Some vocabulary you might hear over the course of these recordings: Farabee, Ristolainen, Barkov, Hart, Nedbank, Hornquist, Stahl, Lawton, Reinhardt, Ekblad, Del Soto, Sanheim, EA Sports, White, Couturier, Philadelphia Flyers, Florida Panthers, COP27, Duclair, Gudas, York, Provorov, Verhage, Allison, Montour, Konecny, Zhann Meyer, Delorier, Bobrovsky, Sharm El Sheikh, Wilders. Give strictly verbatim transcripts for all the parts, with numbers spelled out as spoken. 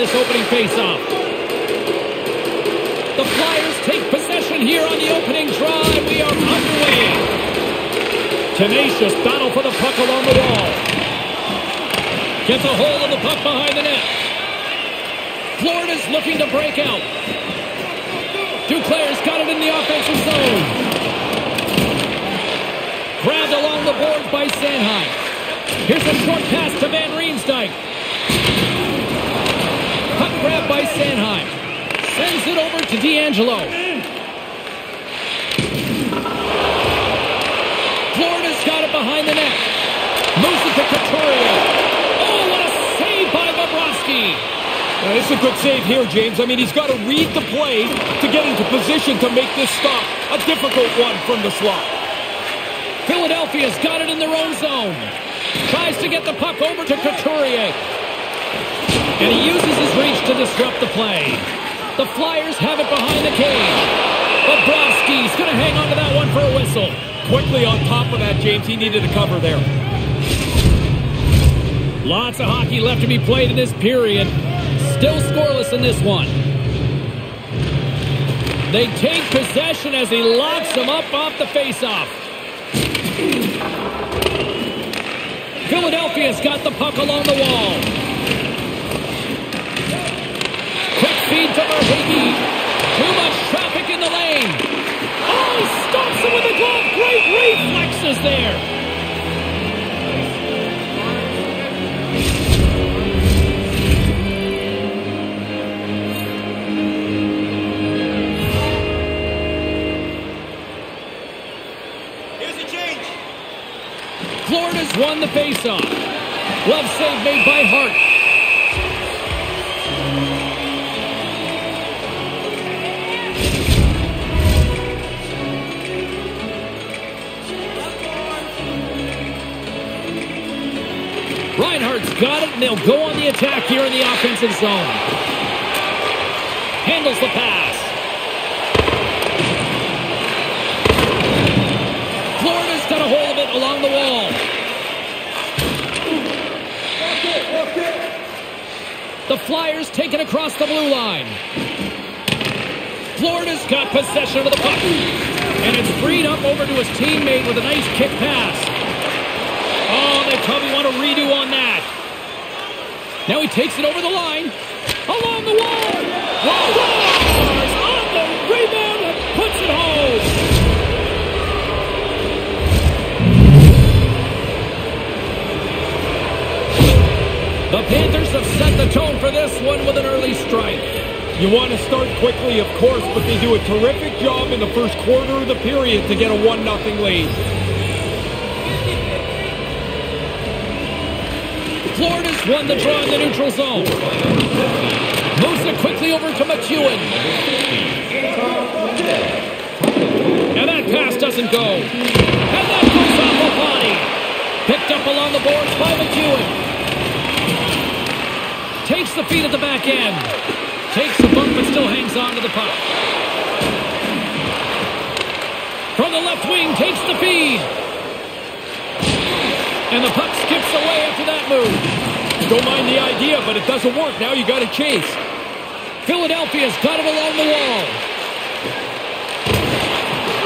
this opening faceoff. The Flyers take possession here on the opening drive. We are underway. Tenacious battle for the puck along the wall. Gets a hold of the puck behind the net. Florida's looking to break out. Duclair's got it in the offensive zone. Grabbed along the board by Sanheim. Here's a short pass to Van Riemsdyk. Puck grab by Sanheim. Sends it over to D'Angelo. Florida's got it behind the net. Moves it to Couturier. Oh, what a save by Bobrovsky. Now, this is a good save here, James. I mean, he's got to read the play to get into position to make this stop. A difficult one from the slot. Philadelphia's got it in their own zone. Tries to get the puck over to Couturier. And he uses his reach to disrupt the play. The Flyers have it behind the cage. Bobrovsky's going to hang on to that one for a whistle. Quickly on top of that, James. He needed a cover there. Lots of hockey left to be played in this period. Still scoreless in this one. They take possession as he locks them up off the faceoff. Philadelphia's got the puck along the wall. Quick feed to Verhage. Too much traffic in the lane. Oh, he stops him with a glove. Great reflexes there. Florida's won the faceoff. Glove save made by Hart. Reinhardt's got it, and they'll go on the attack here in the offensive zone. Handles the pass. Florida's got a hold of it along the wall. The Flyers take it across the blue line. Florida's got possession of the puck. And it's freed up over to his teammate with a nice kick pass. Oh, they probably want to redo on that. Now he takes it over the line. Along the wall. Wilders on the rebound and puts it home. The Panthers have set the tone for this one with an early strike. You want to start quickly, of course, but they do a terrific job in the first quarter of the period to get a one nothing lead. Florida's won the draw in the neutral zone. Moves it quickly over to McEwen. And that pass doesn't go. And that goes off the body. Picked up along the boards by McEwen. Takes the feed at the back end. Takes the bump but still hangs on to the puck. From the left wing, takes the feed. And the puck skips away after that move. Don't mind the idea, but it doesn't work. Now you got to chase. Philadelphia's got it along the wall.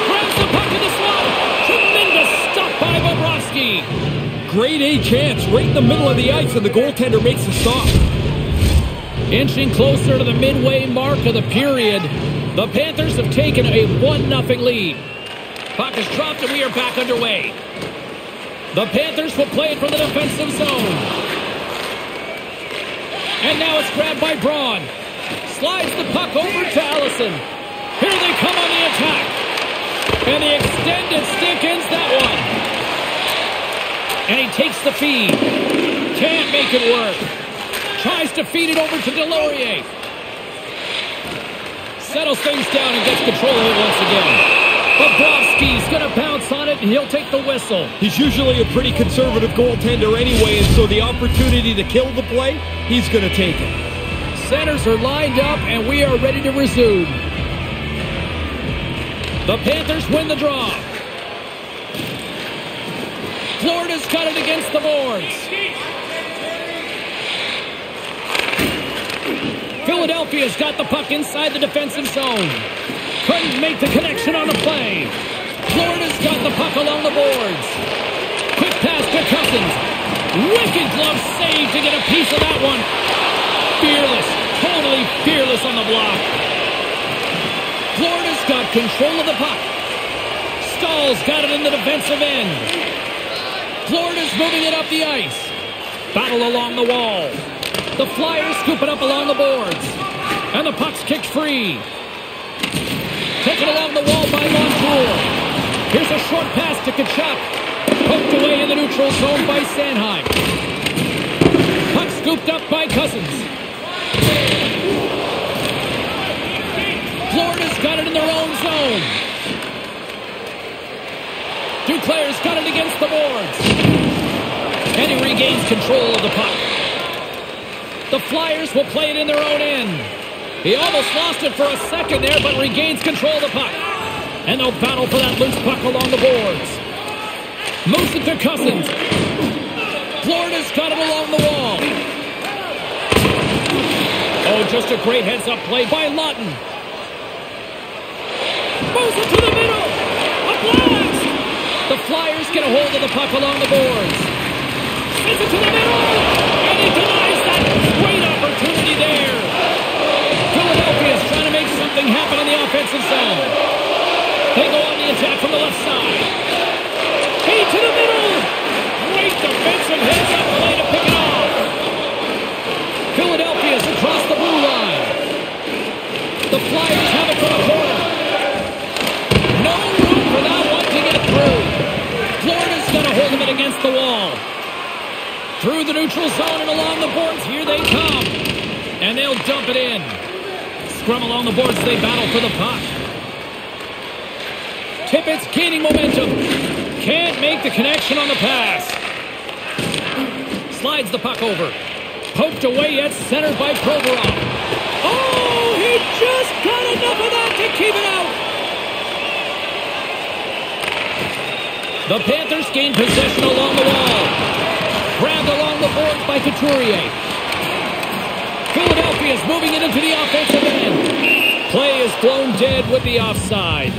Grabs the puck in the slot. Tremendous stop by Bobrovsky. Grade A chance right in the middle of the ice, and the goaltender makes the stop. Inching closer to the midway mark of the period. The Panthers have taken a one nothing lead. Puck is dropped and we are back underway. The Panthers will play it from the defensive zone. And now it's grabbed by Braun. Slides the puck over to Allison. Here they come on the attack. And the extended stick ends that one. And he takes the feed. Can't make it work. Tries to feed it over to Delorier. Settles things down and gets control of it once again. Bobrovsky's going to pounce on it, and he'll take the whistle. He's usually a pretty conservative goaltender anyway, and so the opportunity to kill the play, he's going to take it. Centers are lined up, and we are ready to resume. The Panthers win the draw. Florida's got it against the boards. Philadelphia's got the puck inside the defensive zone. Couldn't make the connection on the play. Florida's got the puck along the boards. Quick pass to Cousins. Wicked glove save to get a piece of that one. Fearless. Totally fearless on the block. Florida's got control of the puck. Stahl's got it in the defensive end. Florida's moving it up the ice. Battle along the wall. The Flyers scoop it up along the boards. And the puck's kicked free. Taken along the wall by Montour. Here's a short pass to Kachuk. Poked away in the neutral zone by Sanheim. Puck scooped up by Cousins. Florida's got it in their own zone. Duclair's got it against the boards. And he regains control of the puck. The Flyers will play it in their own end. He almost lost it for a second there, but regains control of the puck. And they'll battle for that loose puck along the boards. Moves it to Cousins. Florida's got it along the wall. Oh, just a great heads-up play by Lawton. Moves it to the middle. A blast! The Flyers get a hold of the puck along the boards. Sends it to the middle. And he denies that. Great opportunity there. Philadelphia is trying to make something happen in the offensive zone. They go on the attack from the left side. Hey, to the middle. Great defensive heads-up play to pick it off. Philadelphia is across the blue line. The Flyers have it from the corner. No room for that one to get through. Florida's going to hold him in against the wall. Through the neutral zone and along the boards, here they come. And they'll dump it in. Scrum along the boards, they battle for the puck. Tippett's gaining momentum. Can't make the connection on the pass. Slides the puck over. Poked away at center by Provorov. Oh, he just got enough of that to keep it out. The Panthers gain possession along the wall. Grabbed along the boards by Couturier. Philadelphia is moving it into the offensive end. Play is blown dead with the offside.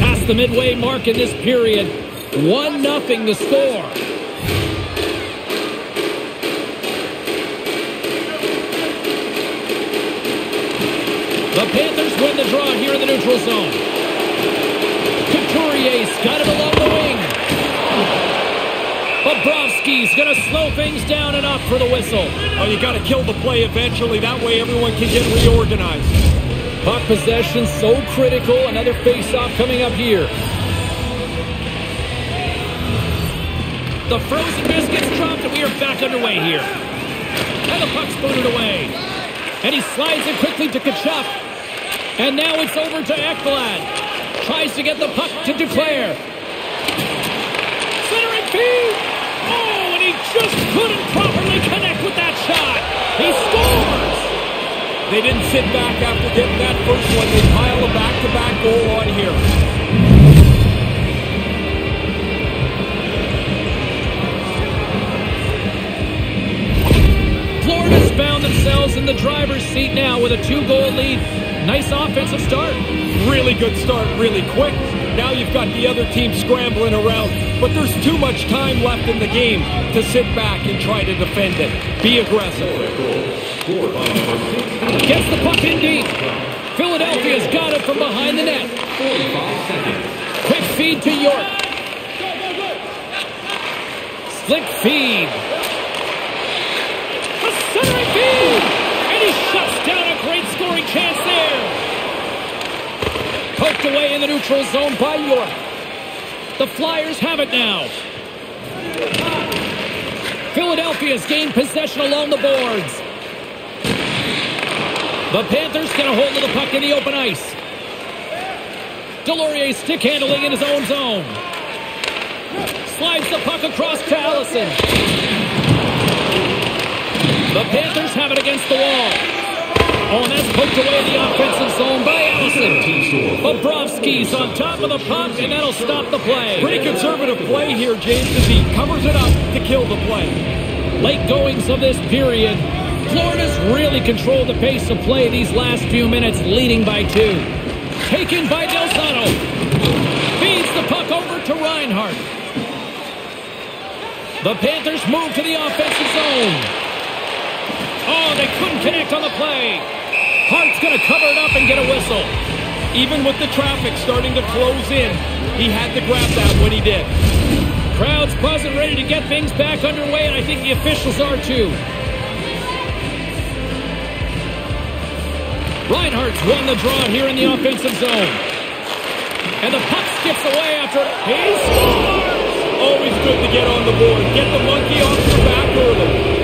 Past the midway mark in this period. one nothing the score. The Panthers win the draw here in the neutral zone. Couturier's got it along the wing. Bobrovsky's going to slow things down and up for the whistle. Oh, you got to kill the play eventually. That way everyone can get reorganized. Puck possession so critical. Another face-off coming up here. The frozen biscuits dropped and we are back underway here. And the puck's booted away. And he slides it quickly to Kachuk. And now it's over to Ekblad. Tries to get the puck to Duclair. Center and feed. Oh, and he just couldn't properly connect with that shot. He scores. They didn't sit back after getting that first one. They pile a back-to-back goal on here. Florida's found themselves in the driver's seat now with a two-goal lead. Nice offensive start. Really good start, really quick. Now you've got the other team scrambling around, but there's too much time left in the game to sit back and try to defend it. Be aggressive. Gets the puck in deep. Philadelphia's got it from behind the net. Quick feed to York. Slick feed. A center feed! And he shuts down a great scoring chance there. Poked away in the neutral zone by York. The Flyers have it now. Philadelphia's gained possession along the boards. The Panthers get a hold of the puck in the open ice. Delorier stick handling in his own zone. Slides the puck across to Allison. The Panthers have it against the wall. Oh, and that's poked away the offensive zone by Allison. Bobrovsky's on top of the puck, and that'll stop the play. Pretty conservative play here, James, as he covers it up to kill the play. late goings of this period. Florida's really controlled the pace of play these last few minutes, leading by two. Taken by Del Soto. Feeds the puck over to Reinhardt. The Panthers move to the offensive zone. Oh, they couldn't connect on the play. Hart's going to cover it up and get a whistle. Even with the traffic starting to close in, he had to grab that when he did. Crowd's buzzing, ready to get things back underway, and I think the officials are too. Reinhardt's won the draw here in the offensive zone. And the puck skips away after it. He scores! Always good to get on the board. Get the monkey off your back early.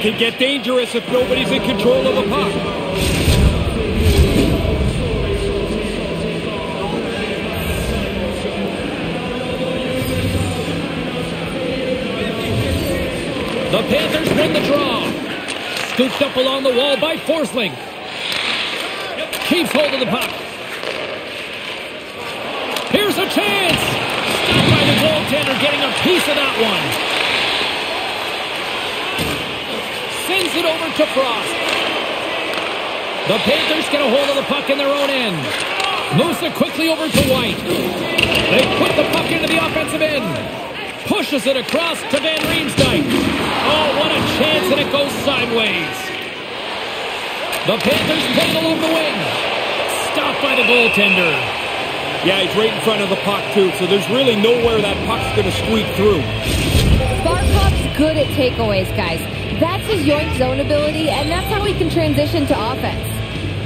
Can get dangerous if nobody's in control of the puck. The Panthers win the draw. Scooped up along the wall by Forsling. Keeps hold of the puck. Here's a chance. Stopped by the goaltender, getting a piece of that one. Sends it over to Frost. The Panthers get a hold of the puck in their own end. Moves it quickly over to White. They put the puck into the offensive end. Pushes it across to Van Riemsdyk. Oh, what a chance, and it goes sideways. The Panthers play along the wing. Stopped by the goaltender. Yeah, he's right in front of the puck, too, so there's really nowhere that puck's going to squeak through. Barkov's good at takeaways, guys. That's his yoink zone ability, and that's how he can transition to offense.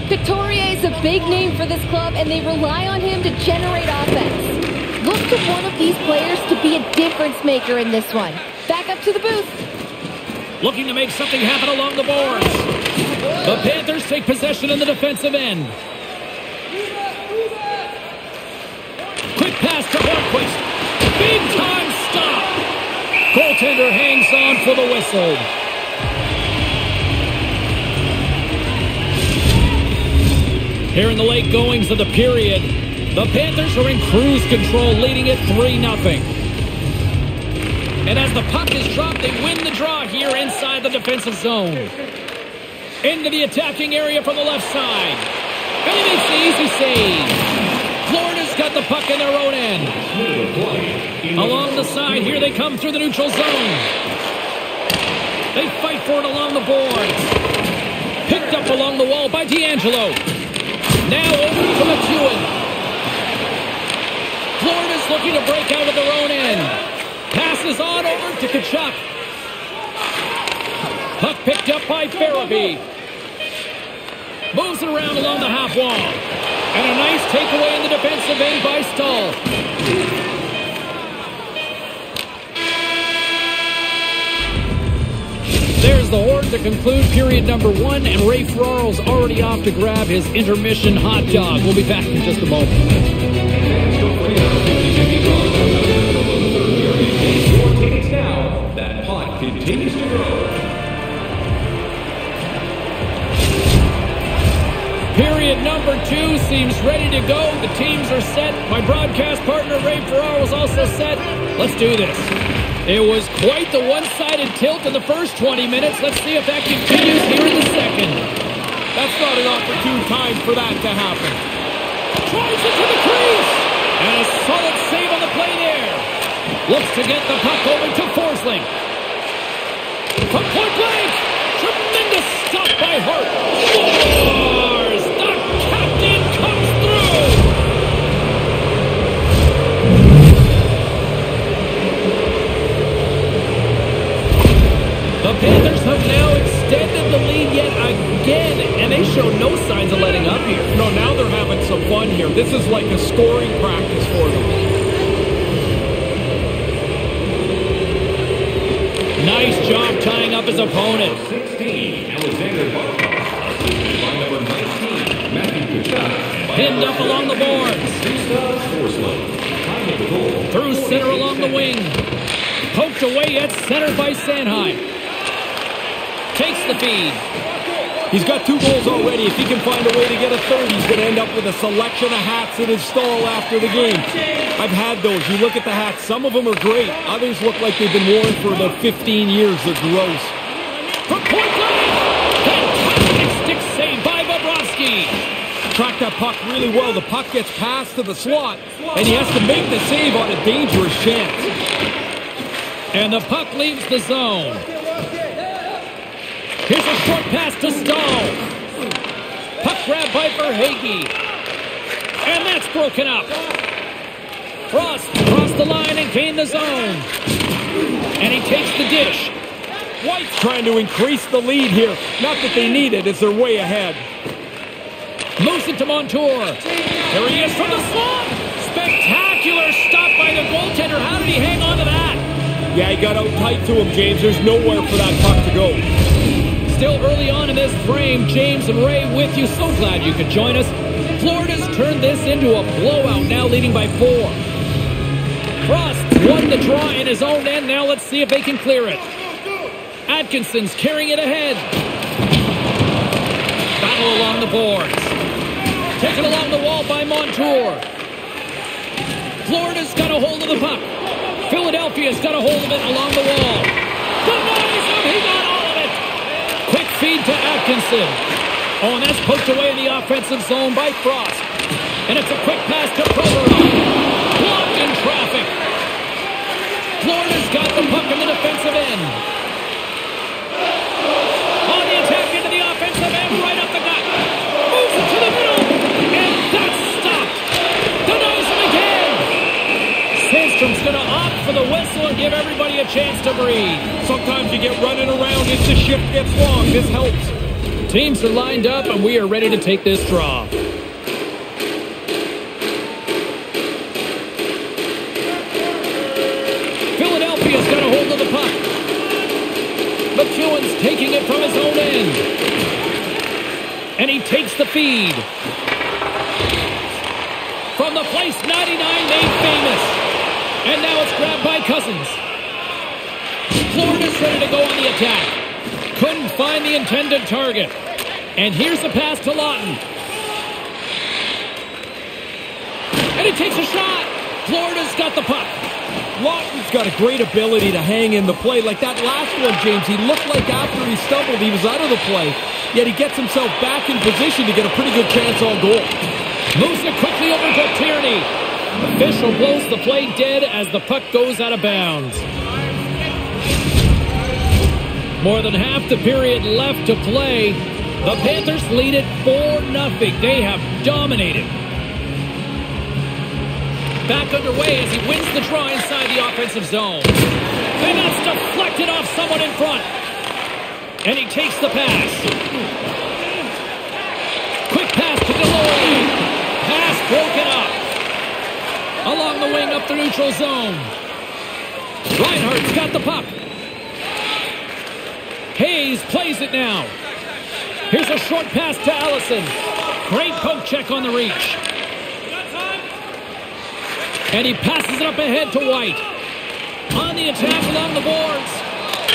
Couturier is a big name for this club, and they rely on him to generate offense. Look to one of these players to be a difference maker in this one. Back up to the booth. Looking to make something happen along the boards. The Panthers take possession in the defensive end. Quick pass to Barkov. Big time stop. Goaltender hangs on for the whistle. Here in the late goings of the period, the Panthers are in cruise control, leading it three nothing. And as the puck is dropped, they win the draw here inside the defensive zone. Into the attacking area from the left side. And he makes the easy save. Florida's got the puck in their own end. Along the side, here they come through the neutral zone. They fight for it along the boards. Picked up along the wall by D'Angelo. Now over to McEwen. Florida's looking to break out of their own end. Passes on over to Kachuk. Puck picked up by Farabee. Moves it around along the half wall. And a nice takeaway in the defensive end by Stahl. There's the horn to conclude period number one, and Ray Ferraro's already off to grab his intermission hot dog. We'll be back in just a moment. Now that pot continues to grow. Period number two seems ready to go. The teams are set. My broadcast partner Ray Ferraro is also set. Let's do this. It was quite the one-sided tilt in the first twenty minutes. Let's see if that continues here in the second. That's not an opportune time for that to happen. Tries it to the crease. And a solid save on the play there. Looks to get the puck over to Forsling. From point blank. Tremendous stop by Hart. Scores! The captain comes through. The Panthers have now extended the lead yet again, and they show no signs of letting up here. No, now they're having some fun here. This is like a scoring practice for them. Nice job tying up his opponent. sixteen, Alexander Barkov. Number nineteen, Matthew pinned up along the boards. Through center along the wing. Poked away at center by Sanheim. Takes the feed. He's got two goals already. If he can find a way to get a third, he's going to end up with a selection of hats in his stall after the game. I've had those. You look at the hats. Some of them are great. Others look like they've been worn for about fifteen years. They're gross. From point blank! Fantastic stick save by Bobrovsky. Tracked that puck really well. The puck gets passed to the slot, and he has to make the save on a dangerous chance. And the puck leaves the zone. Here's a short pass to Stahl. Puck grab by Verhage. And that's broken up. Frost crossed the line and gained the zone. And he takes the dish. White's trying to increase the lead here. Not that they need it, as they're way ahead. Moves it to Montour. There he is from the slot. Spectacular stop by the goaltender. How did he hang on to that? Yeah, he got out tight to him, James. There's nowhere for that puck to go. Still early on in this frame, James and Ray with you. So glad you could join us. Florida's turned this into a blowout, now leading by four. Frost won the draw in his own end. Now let's see if they can clear it. Atkinson's carrying it ahead. Battle along the boards. Taken along the wall by Montour. Florida's got a hold of the puck. Philadelphia's got a hold of it along the wall. Good noise! He got all of it! Quick feed to Atkinson. Oh, and that's poked away in the offensive zone by Frost. And it's a quick pass to Provorov. Blocked in traffic. Florida's got the puck in the defensive end. On the attack into the offensive end, right up the gut. Moves it to the middle. And that's stopped. Denies him again. Sandstrom's going to opt for the whistle and give everybody a chance to breathe. Sometimes you get running around if the shift gets long. This helps. Teams are lined up, and we are ready to take this draw. Philadelphia's got a hold of the puck. McEwen's taking it from his own end. And he takes the feed. From the place ninety-nine made famous. And now it's grabbed by Cousins. Florida's ready to go on the attack. Couldn't find the intended target. And here's the pass to Lawton. And he takes a shot. Florida's got the puck. Lawton's got a great ability to hang in the play. Like that last one, James, he looked like after he stumbled, he was out of the play. Yet he gets himself back in position to get a pretty good chance on goal. Moves it quickly over to Tierney. Official blows the play dead as the puck goes out of bounds. More than half the period left to play. The Panthers lead it four nothing. They have dominated. Back underway as he wins the draw inside the offensive zone. And that's deflected off someone in front. And he takes the pass. Quick pass to Delorier. Pass broken up. Along the wing up the neutral zone. Reinhardt's got the puck. Hayes plays it now. Here's a short pass to Allison. Great poke check on the reach. And he passes it up ahead to White. On the attack along the boards.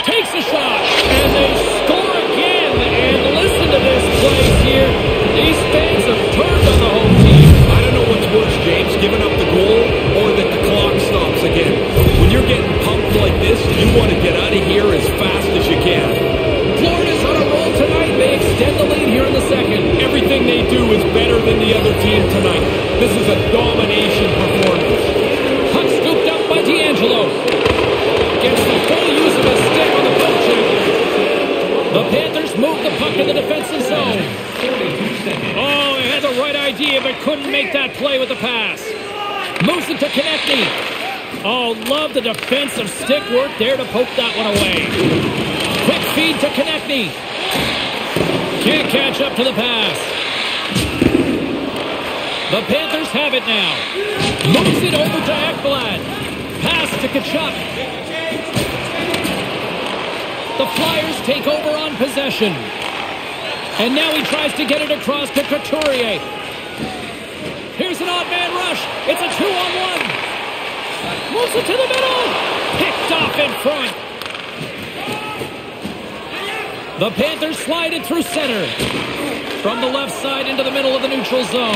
Takes a shot. And they score again. And listen to this place here. These fans have turned on the home team. I don't know what's worse, James. Giving up the goal or that the clock stops again. When you're getting pumped like this, you want to get out of here as fast as you can. Florida's on a roll tonight. They extend the lead here in the second. Everything they do is better than the other team tonight. This is a domination performance. Puck scooped up by D'Angelo. Gets the full use of his stick on the puck check. The Panthers move the puck in the defensive zone. Oh, he had the right idea, but couldn't make that play with the pass. Moves it to Konecny. Oh, love the defensive stick work there to poke that one away. Quick feed to Konecny. Can't catch up to the pass. The Panthers have it now. Moves it over to Ekblad. Pass to Kachuk. The Flyers take over on possession. And now he tries to get it across to Couturier. Here's an odd man rush. It's a two-on-one. Moves it to the middle. Picked off in front. The Panthers slide it through center. From the left side into the middle of the neutral zone.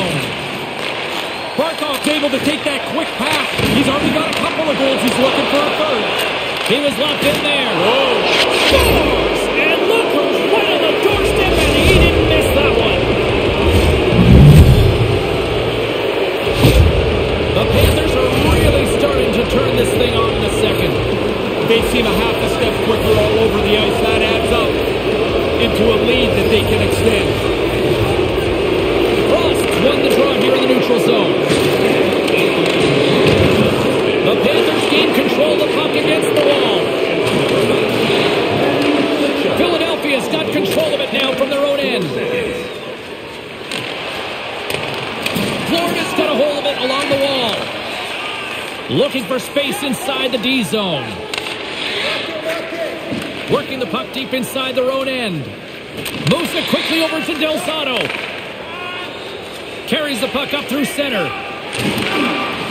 Barkov's able to take that quick pass. He's already got a couple of goals. He's looking for a third. He was locked in there. Whoa. Turn this thing on in a second. They seem a half a step quicker all over the ice. That adds up into a lead that they can extend. Frost won the draw here in the neutral zone. The Panthers gain control of the puck against the wall. Philadelphia's got control of it now from their own end. Florida's got a hold of it along the wall. Looking for space inside the D zone. Working the puck deep inside their own end. Moves it quickly over to Del Soto. Carries the puck up through center.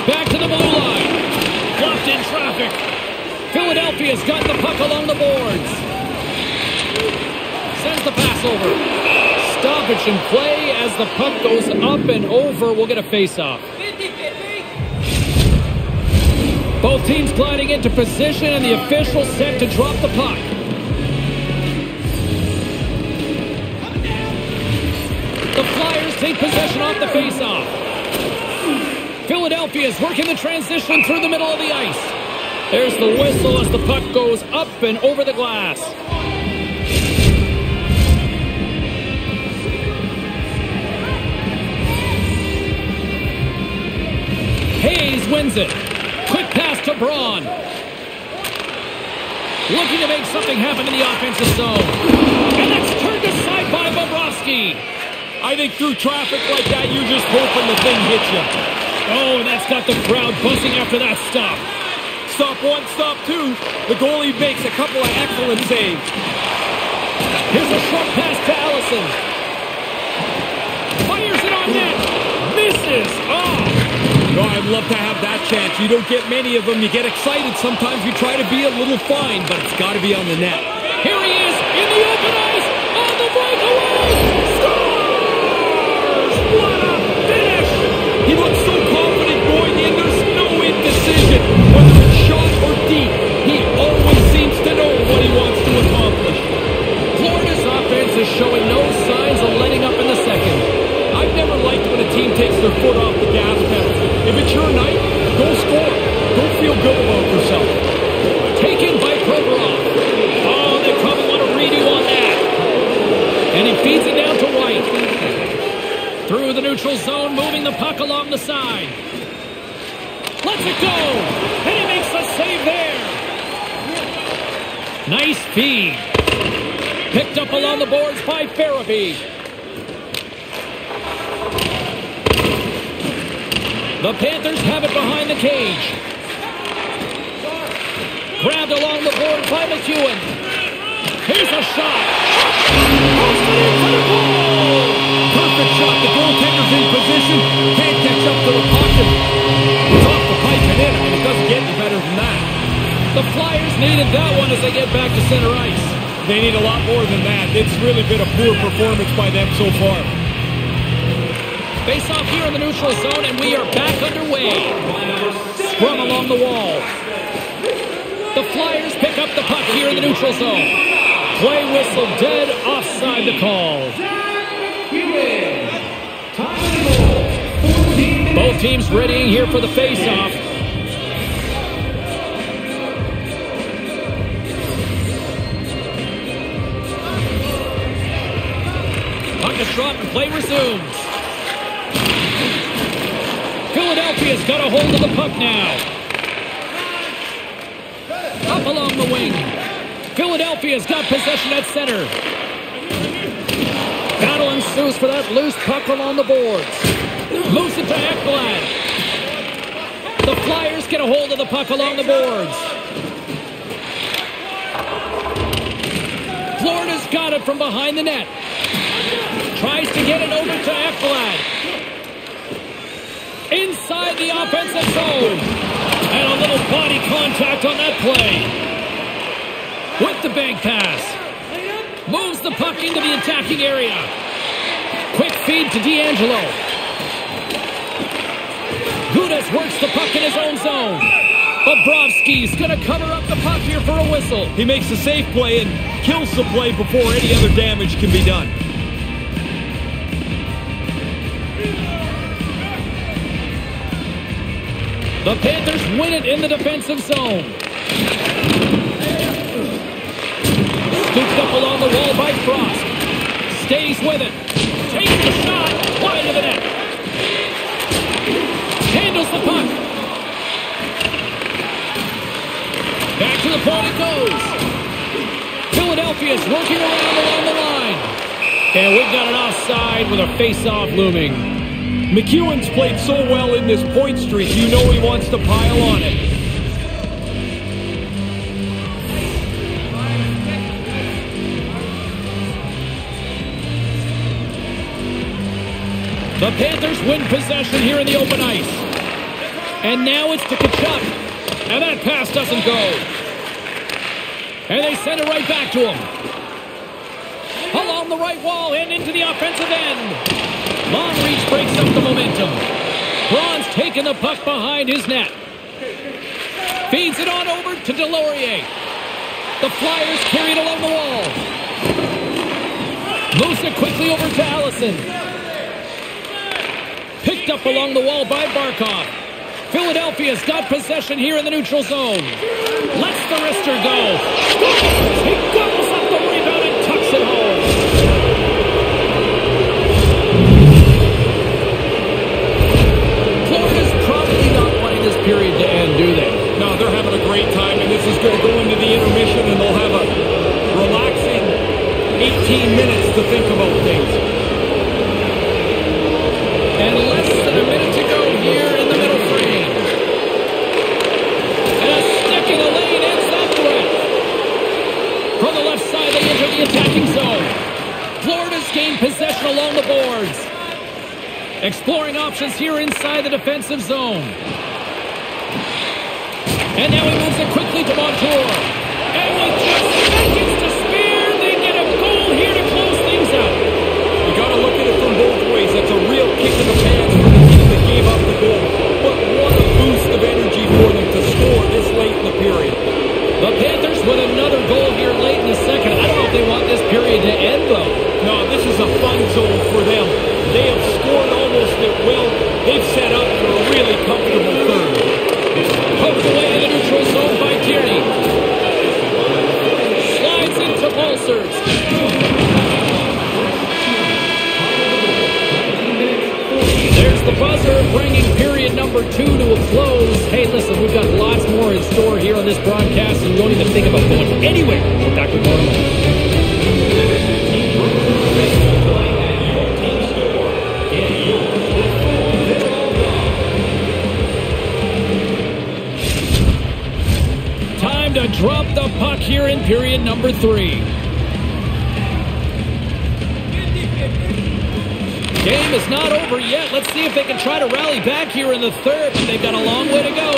Back to the blue line. Blocked in traffic. Philadelphia's got the puck along the boards. Sends the pass over. Stoppage and play as the puck goes up and over. We'll get a face-off. Both teams gliding into position, and the official set to drop the puck. The Flyers take possession off the faceoff. Philadelphia is working the transition through the middle of the ice. There's the whistle as the puck goes up and over the glass. Hayes wins it. Quick pass to Braun. Looking to make something happen in the offensive zone. And that's turned aside by Bobrovsky. I think through traffic like that, you're just hoping the thing hits you. Oh, and that's got the crowd buzzing after that stop. Stop one, stop two. The goalie makes a couple of excellent saves. Here's a short pass to Allison. Fires it on net. Misses. Oh. Oh, I'd love to have that chance. You don't get many of them. You get excited. Sometimes you try to be a little fine, but it's got to be on the net. Here he is in the open ice on the breakaway. Scores! What a finish! He looks so confident going in. There's no indecision. Whether it's shot or deep, he always seems to know what he wants to accomplish. Florida's offense is showing no signs of letting up in the second. I've never liked when a team takes their foot off the gas pedal. If it's your night, go score. Don't feel good about yourself. Taken by Provorov. Oh, they probably want to redo on that. And he feeds it down to White. Through the neutral zone, moving the puck along the side. Lets it go. And he makes the save there. Nice feed. Picked up along the boards by Farabee. The Panthers have it behind the cage. Grabbed along the board by McEwen. Here's a shot. Posted into the goal. Perfect shot. The goaltender's in position. Can't catch up to the pocket. It's off the pipe and in. I mean, it doesn't get any better than that. The Flyers needed that one as they get back to center ice. They need a lot more than that. It's really been a poor performance by them so far. Face-off here in the neutral zone, and we are back underway. Sprung along the wall. The Flyers pick up the puck here in the neutral zone. Play whistle dead, offside the call. Both teams readying here for the face-off. Puck is dropped and play resumes. Philadelphia's got a hold of the puck now. Up along the wing. Philadelphia's got possession at center. Battle ensues for that loose puck along the boards. Moves it to Ekblad. The Flyers get a hold of the puck along the boards. Florida's got it from behind the net. Tries to get it over to Ekblad. the offensive zone. And a little body contact on that play. With the bank pass. Moves the puck into the attacking area. Quick feed to D'Angelo. Gudas works the puck in his own zone. Bobrovsky's going to cover up the puck here for a whistle. He makes a safe play and kills the play before any other damage can be done. The Panthers win it in the defensive zone. Scooped up along the wall by Frost. Stays with it. Takes the shot. Wide of the net. Handles the puck. Back to the point it goes. Philadelphia's working around along the line. And we've got an offside with a face-off looming. McEwen's played so well in this point streak, you know he wants to pile on it. The Panthers win possession here in the open ice. And now it's to Kachuk. And that pass doesn't go. And they send it right back to him. Along the right wall and into the offensive end. Long reach breaks up the momentum. Braun's taking the puck behind his net. Feeds it on over to Delorier. The Flyers carry it along the wall. Moves it quickly over to Allison. Picked up along the wall by Barkov. Philadelphia's got possession here in the neutral zone. Lets the wrister go. He gobbles up the rebound and tucks it home. Period to end, do they? No, they're having a great time, and this is going to go into the intermission, and they'll have a relaxing eighteen minutes to think about things. And less than a minute to go here in the middle frame. And a stick in the lane ends that threat. From the left side, they enter the attacking zone. Florida's gained possession along the boards. Exploring options here inside the defensive zone. And now he moves it quickly to Montour. And with just seconds to spare, they get a goal here to close things out. You got to look at it from both ways. That's a real kick in the pants for the team that gave up the goal. But what a boost of energy for them to score this late in the period. The Panthers with another goal here late in the second. I don't know if they want this period to end, though. No, this is a fun zone for them. They have scored almost at will. They've set up for a really comfortable third. Poked away to the neutral zone by Tierney. Slides into Pulsars. There's the buzzer, bringing period number two to a close. Hey, listen, we've got lots more in store here on this broadcast, and you don't even think about going anywhere. We're back with more. To drop the puck here in period number three. Game is not over yet. Let's see if they can try to rally back here in the third. They've got a long way to go.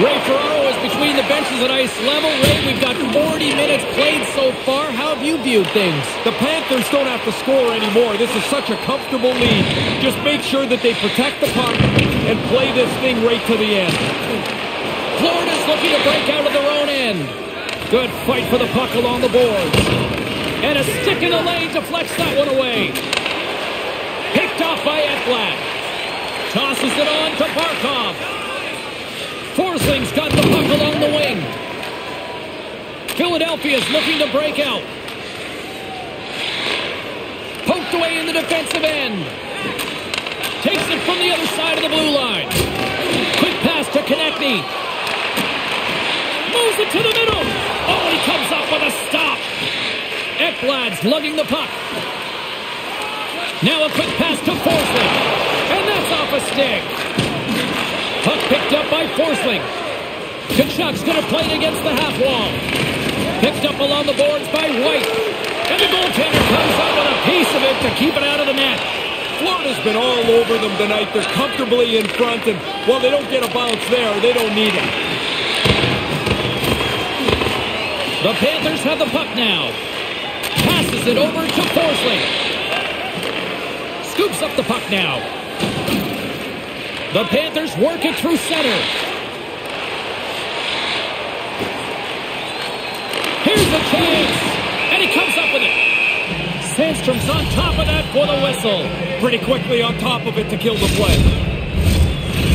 Ray Ferraro is between the benches at ice level. Ray, we've got forty minutes played so far. How have you viewed things? The Panthers don't have to score anymore. This is such a comfortable lead. Just make sure that they protect the puck and play this thing right to the end. Florida's looking to break out of their own end. Good fight for the puck along the boards. And a stick in the lane deflects that one away. Picked off by Ekblad. Tosses it on to Barkov. Forsling's got the puck along the wing. Philadelphia's looking to break out. Poked away in the defensive end. Takes it from the other side of the blue line. Quick pass to Konecny. Moves it to the middle. Oh, he comes up with a stop. Ekblad's lugging the puck. Now a quick pass to Forsling. And that's off a stick. Puck picked up by Forsling. Kachuk's going to play it against the half wall. Picked up along the boards by White. And the goaltender comes up with a piece of it to keep it out of the net. Florida's been all over them tonight. They're comfortably in front, and while they don't get a bounce there, they don't need it. The Panthers have the puck now. Passes it over to Forsling. Scoops up the puck now. The Panthers work it through center. Here's the chance, and he comes up with it. Sandstrom's on top of that for the whistle. Pretty quickly on top of it to kill the play.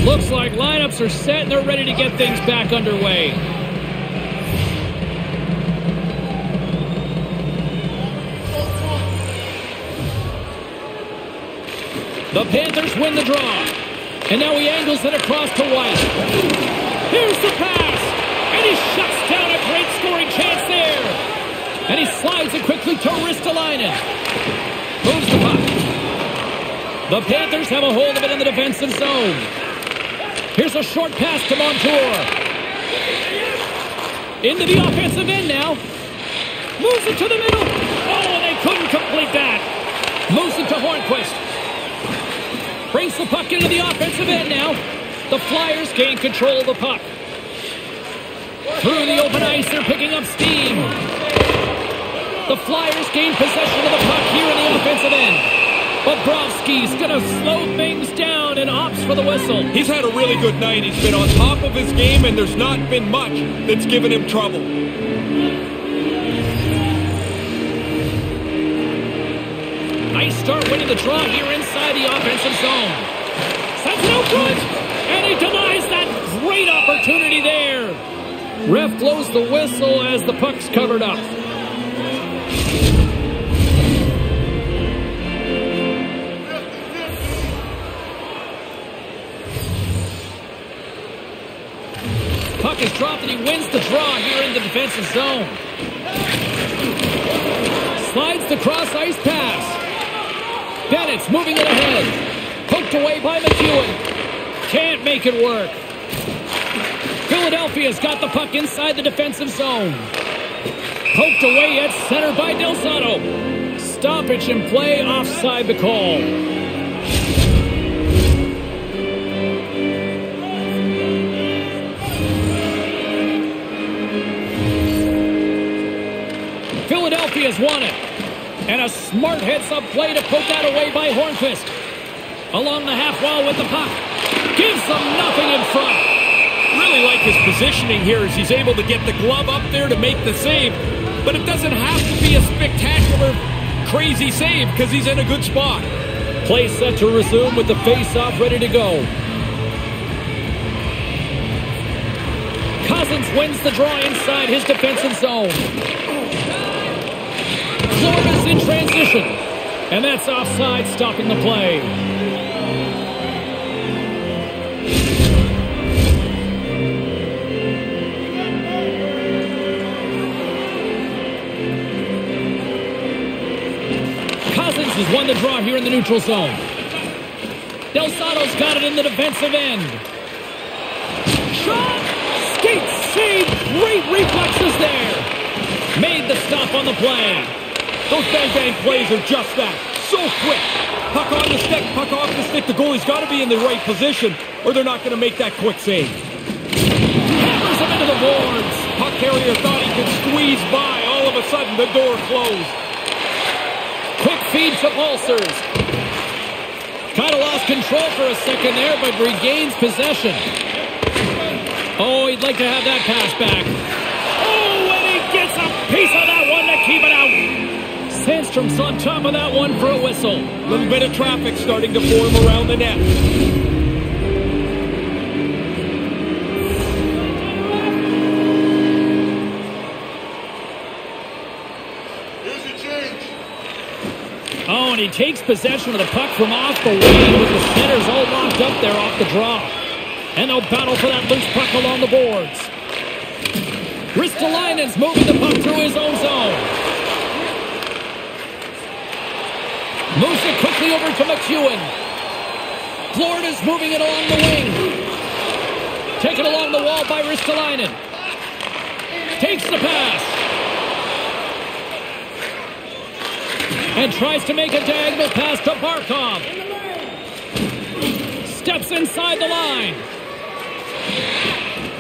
Looks like lineups are set and they're ready to get things back underway. The Panthers win the draw. And now he angles it across to White. Here's the pass. And he shuts down a great scoring chance there. And he slides it quickly to Ristolainen. Moves the puck. The Panthers have a hold of it in the defensive zone. Here's a short pass to Montour. Into the offensive end now. Moves it to the middle. Oh, they couldn't complete that. Moves it to Hornquist. Brings the puck into the offensive end now. The Flyers gain control of the puck. Through the open ice, they're picking up steam. The Flyers gain possession of the puck here in the offensive end. Bobrovsky's going to slow things down and opts for the whistle. He's had a really good night. He's been on top of his game, and there's not been much that's given him trouble. Nice start winning the draw here inside the offensive zone. Sets it out good, and he denies that great opportunity there. Ref blows the whistle as the puck's covered up. Puck is dropped and he wins the draw here in the defensive zone. Slides the cross-ice pass. Bennett's moving it ahead. Poked away by McEwen. Can't make it work. Philadelphia's got the puck inside the defensive zone. Poked away at center by Del Soto. Stoppage and play offside the call. Philadelphia has won it. And a smart heads-up play to put that away by Hornquist. Along the half wall with the puck. Gives them nothing in front. Really like his positioning here as he's able to get the glove up there to make the save. But it doesn't have to be a spectacular, crazy save because he's in a good spot. Play set to resume with the face-off ready to go. Cousins wins the draw inside his defensive zone. Florida's in transition, and that's offside, stopping the play. Cousins has won the draw here in the neutral zone. Del Soto's got it in the defensive end. Shot! Skate save! Great reflexes there! Made the stop on the play. Those bang-bang plays are just that. So quick. Puck on the stick, puck off the stick. The goalie's got to be in the right position, or they're not going to make that quick save. Hammers him into the boards. Puck carrier thought he could squeeze by. All of a sudden, the door closed. Quick feed to Pulsers. Kind of lost control for a second there, but regains possession. Oh, he'd like to have that pass back. Oh, and he gets a piece of that one to keep it out. Sandstrom's on top of that one for a whistle. A little bit of traffic starting to form around the net. Here's your change. Oh, and he takes possession of the puck from off the wing with the centers all locked up there off the draw. And they'll battle for that loose puck along the boards. Ristolainen's moving the puck through his own zone. Moves it quickly over to McEwen. Florida's moving it along the wing. Taken along the wall by Ristolainen. Takes the pass. And tries to make a diagonal pass to Barkov. inside the line.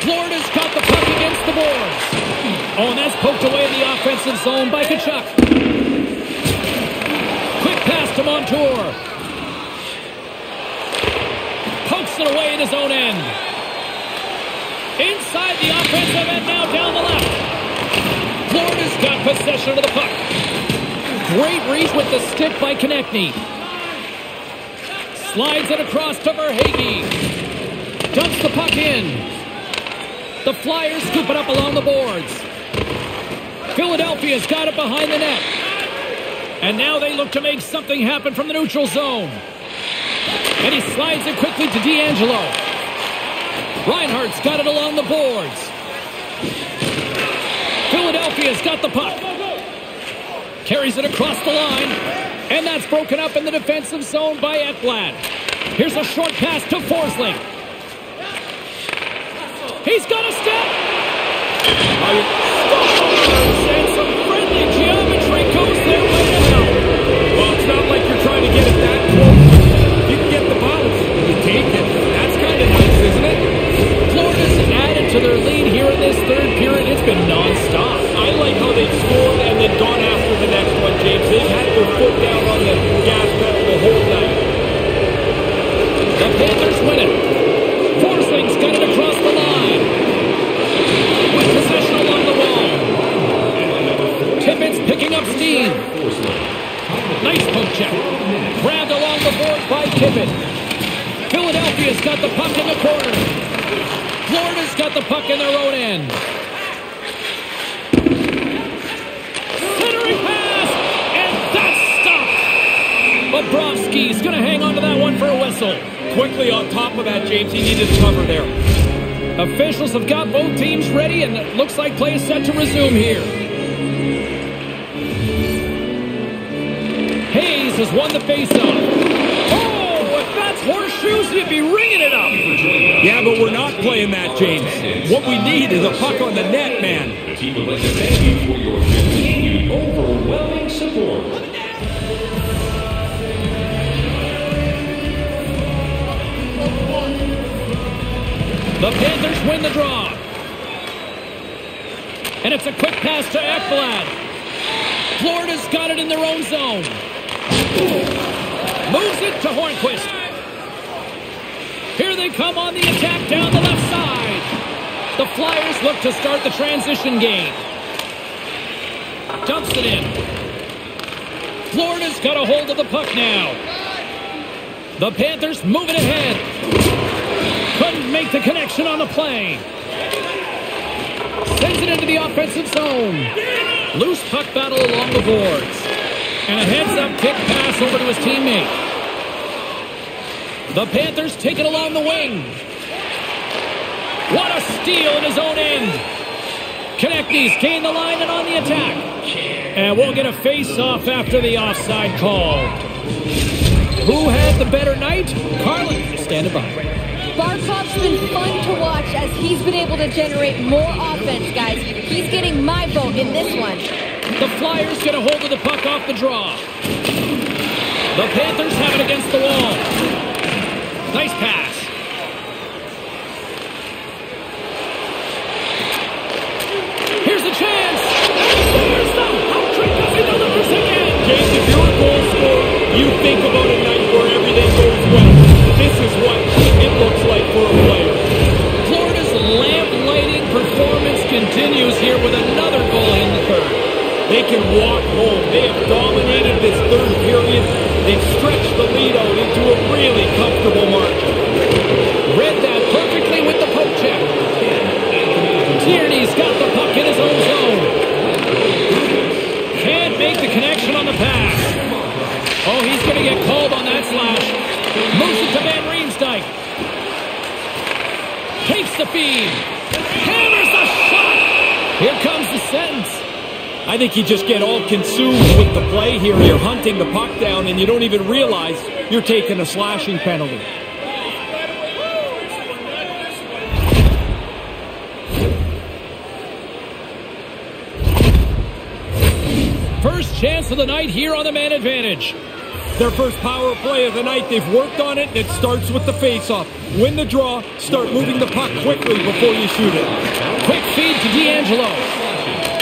Florida's got the puck against the boards. Oh, and that's poked away in the offensive zone by Kachuk. Quick pass to Montour. Pokes it away in his own end. Inside the offensive end, now down the left. Florida's got possession of the puck. Great reach with the stick by Konecny. Slides it across to Verhage. Dumps the puck in. The Flyers scoop it up along the boards. Philadelphia's got it behind the net. And now they look to make something happen from the neutral zone. And he slides it quickly to D'Angelo. Reinhardt's got it along the boards. Philadelphia's got the puck. Carries it across the line. And that's broken up in the defensive zone by Ekblad. Here's a short pass to Forsling. He's got a step! I oh, and some friendly geometry goes their way to hell. Well, it's not like you're trying to get it that close. You can get the bounce. You take it. That's kind of nice, isn't it? Florida's added to their lead here in this third period. It's been nonstop. I like how they've scored and then gone after the next one, James. They've had their foot down on the gas pedal the whole night. The Panthers win it. Forsling's got it across the line. Possession along the wall. Tippins picking up steam. Nice poke check. Grabbed along the board by Tippins. Philadelphia's got the puck in the corner. Florida's got the puck in their own end. Centering pass, and that's stopped. Bobrovsky's going to hang on to that one for a whistle. Quickly on top of that, James. He needed cover there. Officials have got both teams ready, and it looks like play is set to resume here. Hayes has won the faceoff. Oh, if that's horseshoes, he'd be ringing it up. Yeah, but we're not playing that, James. What we need is a puck on the net, man. The team would like to thank you for your continued overwhelming support. The Panthers win the draw. And it's a quick pass to Ekblad. Florida's got it in their own zone. Moves it to Hornquist. Here they come on the attack down the left side. The Flyers look to start the transition game. Dumps it in. Florida's got a hold of the puck now. The Panthers moving ahead. Couldn't make the connection on the play. Sends it into the offensive zone. Loose puck battle along the boards. And a heads-up kick pass over to his teammate. The Panthers take it along the wing. What a steal in his own end. Konecny's gained the line and on the attack. And we'll get a face-off after the offside call. Who had the better night? Carlin, standing by. Barkov's been fun to watch as he's been able to generate more offense, guys. He's getting my vote in this one. The Flyers get a hold of the puck off the draw. The Panthers have it against the wall. Nice pass. Here's a chance. And he scores them. Hat-trick as he delivers again. James, if you're a goal scorer, you think about a night where everything goes well. This is what it looks like for a player. Florida's lamp-lighting performance continues here with another goal in the third. They can walk home. They have dominated this third period. They've stretched the lead out into a really comfortable margin. Read that perfectly with the poke check. Tierney's got the puck in his own zone. Can't make the connection on the pass. Oh, he's going to get called on that slash. Moves it to Van Riemsdyk. Takes the feed. Hammers a shot. Here comes the sentence. I think you just get all consumed with the play here. You're hunting the puck down, and you don't even realize you're taking a slashing penalty. First chance of the night here on the man advantage. Their first power play of the night. They've worked on it, and it starts with the faceoff. Win the draw, start moving the puck quickly before you shoot it. Quick feed to D'Angelo.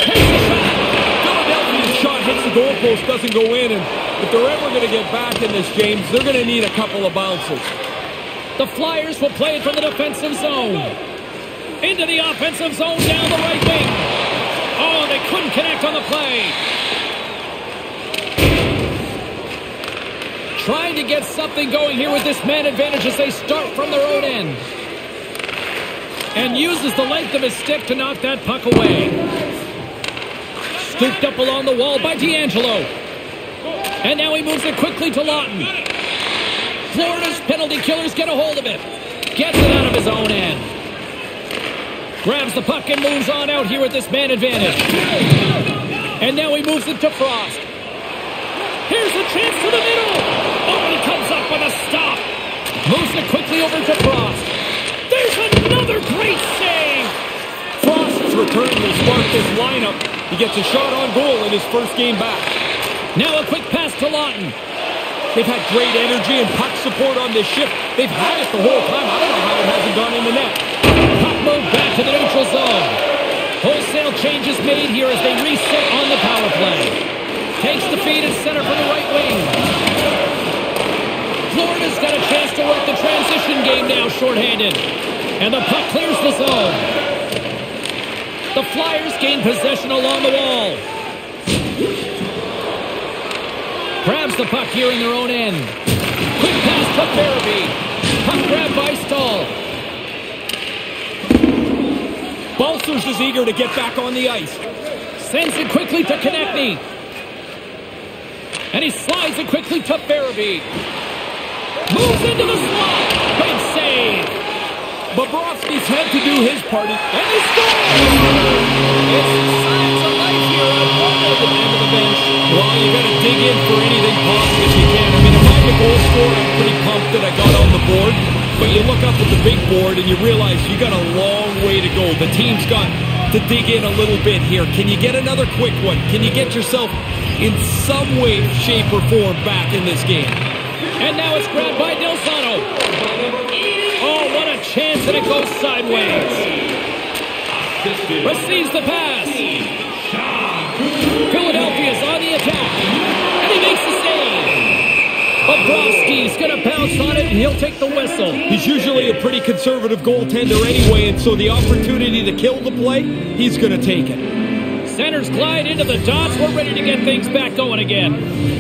Takes it back. Philadelphia's shot hits the goalpost, doesn't go in, and if they're ever going to get back in this, James, they're going to need a couple of bounces. The Flyers will play it from the defensive zone. Into the offensive zone, down the right wing. Oh, they couldn't connect on the play. Trying to get something going here with this man advantage as they start from their own end. And uses the length of his stick to knock that puck away. Scooped up along the wall by D'Angelo. And now he moves it quickly to Lawton. Florida's penalty killers get a hold of it. Gets it out of his own end. Grabs the puck and moves on out here with this man advantage. And now he moves it to Frost. Here's a chance to the middle. Oh, he comes up with a stop. Moves it quickly over to Frost. There's another great save. Frost's return will spark this lineup. He gets a shot on goal in his first game back. Now a quick pass to Lawton. They've had great energy and puck support on this shift. They've had it the whole time. I don't know how it hasn't gone in the net. Puck moved back to the neutral zone. Wholesale changes made here as they reset on the power play. Takes the feed at center for the right wing. Florida's got a chance to work the transition game now, shorthanded. And the puck clears the zone. The Flyers gain possession along the wall. Grabs the puck here in their own end. Quick pass to Farabee. Puck grab by Stahl. Balsers is eager to get back on the ice. Sends it quickly to Konecny. And he slides it quickly to Farabee. Moves into the slot. Big save. Bobrovsky's had to do his party. And he scores! It's signs of life here on one of the back of the bench. Well, you got to dig in for anything positive you can. I mean, if I'm the goal scorer, I'm pretty pumped that I got on the board. But you look up at the big board and you realize you got a long way to go. The team's got to dig in a little bit here. Can you get another quick one? Can you get yourself in some way, shape, or form back in this game? And now it's grabbed by Del Soto. Oh, what a chance, and it goes sideways. Receives the pass. Philadelphia's on the attack. And he makes the save. Bobrovsky's going to bounce on it, and he'll take the whistle. He's usually a pretty conservative goaltender anyway, and so the opportunity to kill the play, he's going to take it. Centers glide into the dots. We're ready to get things back going again.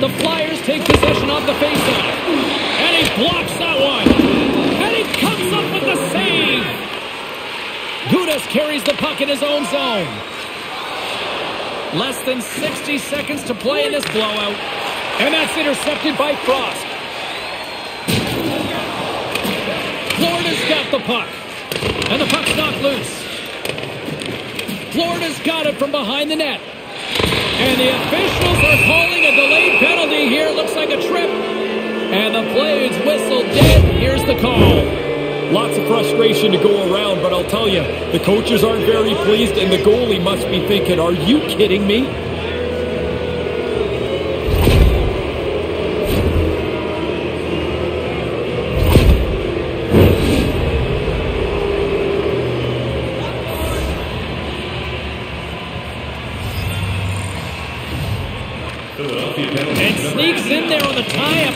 The Flyers take possession of the faceoff. And he blocks that one. And he comes up with the save. Gudas carries the puck in his own zone. Less than sixty seconds to play in this blowout. And that's intercepted by Frost. Florida's got the puck. And the puck's not loose. Florida's got it from behind the net. And the officials are calling a delayed penalty here. Looks like a trip. And the play is whistled dead. Here's the call. Lots of frustration to go around, but I'll tell you, the coaches aren't very pleased, and the goalie must be thinking, are you kidding me?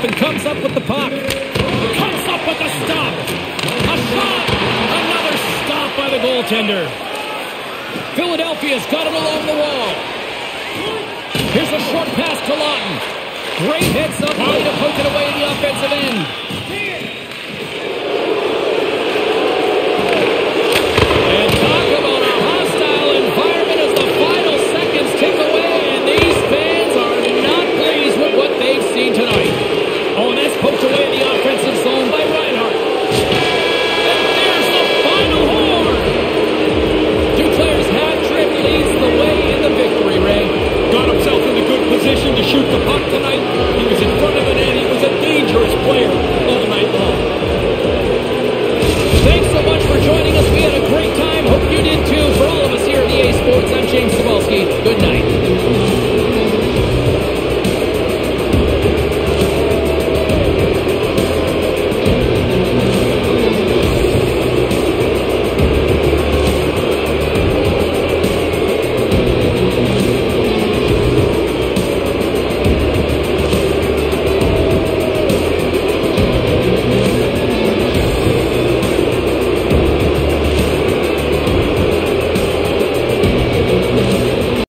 And comes up with the puck. Comes up with a stop. A shot. Another stop by the goaltender. Philadelphia's got it along the wall. Here's a short pass to Lawton. Great hits up by to poke it away in the offensive end. And talk about a hostile environment as the final seconds tick away. And these fans are not pleased with what they've seen tonight. Oh, and that's poked away in the offensive zone by Reinhardt. And there's the final horn. Duclair's hat-trick leads the way in the victory ring. Got himself in a good position to shoot the puck tonight. He was in front of the net. He was a dangerous player all night long. Thanks so much for joining us. We had a great time. Hope you did too. For all of us here at E A Sports, I'm James Cebulski. Good night.